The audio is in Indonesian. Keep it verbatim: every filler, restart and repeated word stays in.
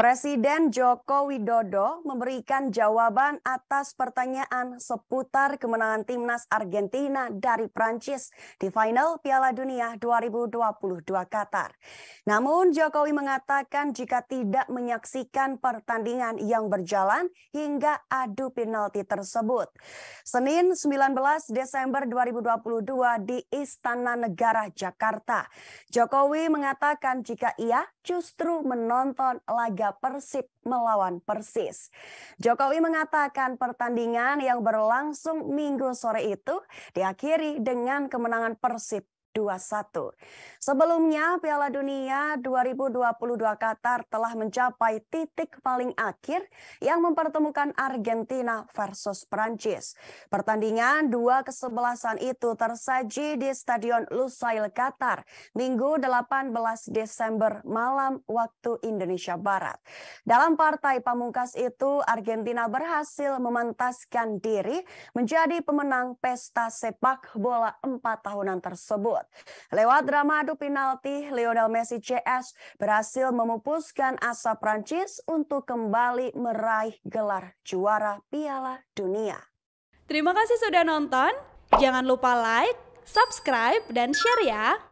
Presiden Joko Widodo memberikan jawaban atas pertanyaan seputar kemenangan timnas Argentina dari Prancis di final Piala Dunia dua ribu dua puluh dua Qatar. Namun Jokowi mengatakan jika tidak menyaksikan pertandingan yang berjalan hingga adu penalti tersebut. Senin sembilan belas Desember dua ribu dua puluh dua di Istana Negara Jakarta. Jokowi mengatakan jika ia justru menonton laga Persib melawan Persis. Jokowi mengatakan pertandingan yang berlangsung Minggu sore itu diakhiri dengan kemenangan Persib dua satu. Sebelumnya, Piala Dunia dua ribu dua puluh dua Qatar telah mencapai titik paling akhir yang mempertemukan Argentina versus Prancis. Pertandingan dua kesebelasan itu tersaji di Stadion Lusail Qatar Minggu delapan belas Desember malam waktu Indonesia Barat. Dalam partai pamungkas itu, Argentina berhasil memantaskan diri menjadi pemenang pesta sepak bola empat tahunan tersebut. Lewat drama adu penalti, Lionel Messi C S berhasil memupuskan asa Prancis untuk kembali meraih gelar juara Piala Dunia. Terima kasih sudah nonton. Jangan lupa like, subscribe, dan share ya.